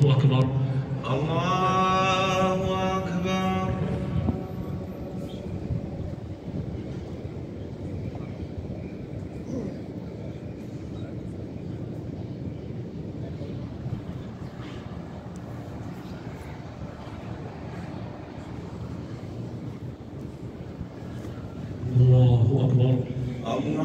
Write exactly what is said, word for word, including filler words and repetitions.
الله أكبر. الله أكبر. الله أكبر. الله